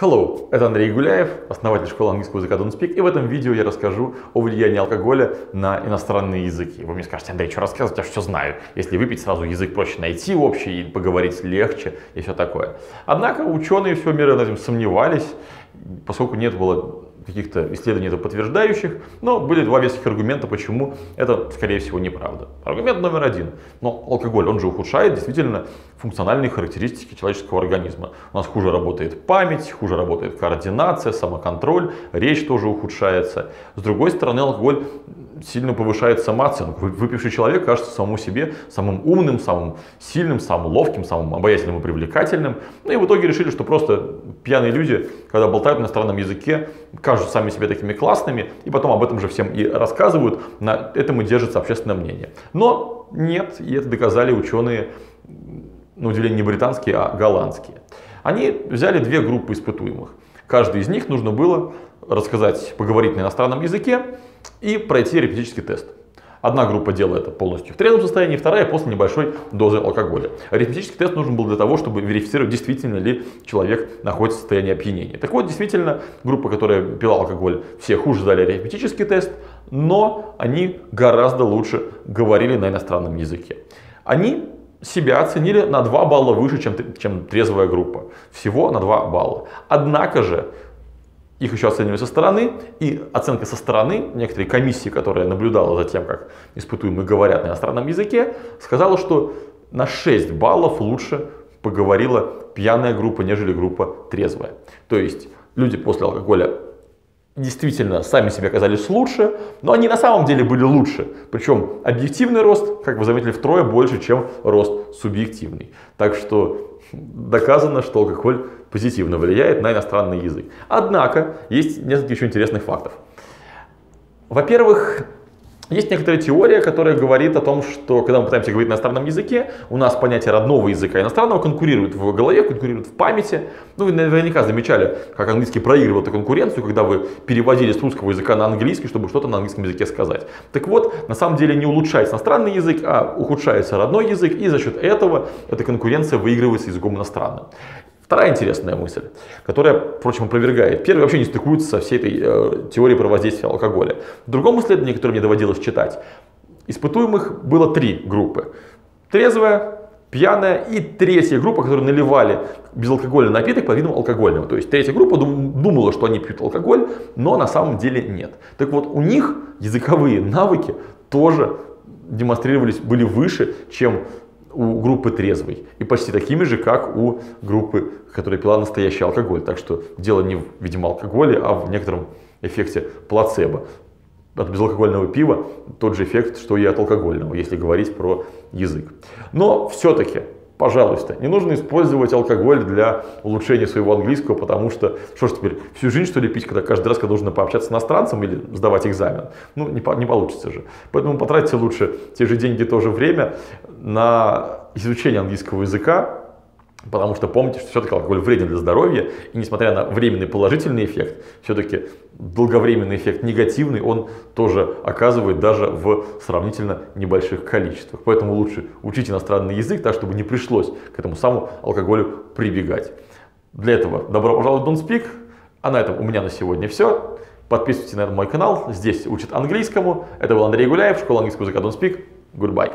Hello, это Андрей Гуляев, основатель школы английского языка Don't Speak, и в этом видео я расскажу о влиянии алкоголя на иностранные языки. Вы мне скажете: Андрей, что рассказывать, я все знаю. Если выпить, сразу язык проще найти общий, и поговорить легче, и все такое. Однако ученые всего мира над этим сомневались, поскольку не было каких-то исследований это подтверждающих, но были два веских аргумента, почему это, скорее всего, неправда. Аргумент номер один. Но алкоголь, он же ухудшает действительно функциональные характеристики человеческого организма. У нас хуже работает память, хуже работает координация, самоконтроль, речь тоже ухудшается. С другой стороны, алкоголь сильно повышает самооценку. Выпивший человек кажется самому себе самым умным, самым сильным, самым ловким, самым обаятельным и привлекательным. Ну и в итоге решили, что просто пьяные люди, когда болтают на иностранном языке, кажутся сами себе такими классными, и потом об этом же всем и рассказывают, на этом и держится общественное мнение. Но нет, и это доказали ученые, на удивление, не британские, а голландские. Они взяли две группы испытуемых. Каждой из них нужно было рассказать, поговорить на иностранном языке и пройти терапевтический тест. Одна группа делала это полностью в трезвом состоянии, вторая после небольшой дозы алкоголя. Арифметический тест нужен был для того, чтобы верифицировать, действительно ли человек находится в состоянии опьянения. Так вот, действительно, группа, которая пила алкоголь, все хуже сдали арифметический тест, но они гораздо лучше говорили на иностранном языке. Они себя оценили на 2 балла выше, чем трезвая группа. Всего на 2 балла. Однако же, их еще оценивали со стороны, и оценка со стороны, некоторые комиссии, которая наблюдала за тем, как испытуемые говорят на иностранном языке, сказала, что на 6 баллов лучше поговорила пьяная группа, нежели группа трезвая. То есть люди после алкоголя действительно сами себе оказались лучше, но они на самом деле были лучше. Причем объективный рост, как вы заметили, втрое больше, чем рост субъективный. Так что доказано, что алкоголь позитивно влияет на иностранный язык. Однако есть несколько еще интересных фактов. Во-первых, есть некоторая теория, которая говорит о том, что когда мы пытаемся говорить на иностранном языке, у нас понятие родного языка и иностранного конкурирует в голове, конкурирует в памяти. Ну, вы наверняка замечали, как английский проигрывал эту конкуренцию, когда вы переводили с русского языка на английский, чтобы что-то на английском языке сказать. Так вот, на самом деле не улучшается иностранный язык, а ухудшается родной язык, и за счет этого эта конкуренция выигрывается языком иностранным. Вторая интересная мысль, которая, впрочем, опровергает. Первая вообще не стыкуется со всей этой теорией про воздействие алкоголя. В другом исследовании, которое мне доводилось читать, испытуемых было 3 группы. Трезвая, пьяная и третья группа, которые наливали безалкогольный напиток под видом алкогольного. То есть третья группа думала, что они пьют алкоголь, но на самом деле нет. Так вот, у них языковые навыки тоже демонстрировались, были выше, чем у группы трезвой, и почти такими же, как у группы, которая пила настоящий алкоголь. Так что дело не в, видимо, алкоголе, а в некотором эффекте плацебо. От безалкогольного пива тот же эффект, что и от алкогольного, если говорить про язык. Но все-таки, пожалуйста, не нужно использовать алкоголь для улучшения своего английского, потому что, что ж теперь, всю жизнь что ли пить, когда каждый раз, когда нужно пообщаться с иностранцем или сдавать экзамен? Ну, не получится же. Поэтому потратьте лучше те же деньги, то же время на изучение английского языка, потому что помните, что все-таки алкоголь вреден для здоровья, и несмотря на временный положительный эффект, все-таки долговременный эффект негативный он тоже оказывает даже в сравнительно небольших количествах. Поэтому лучше учить иностранный язык так, чтобы не пришлось к этому самому алкоголю прибегать. Для этого добро пожаловать в Don't Speak. А на этом у меня на сегодня все. Подписывайтесь на мой канал, здесь учат английскому. Это был Андрей Гуляев, школа английского языка Don't Speak. Goodbye.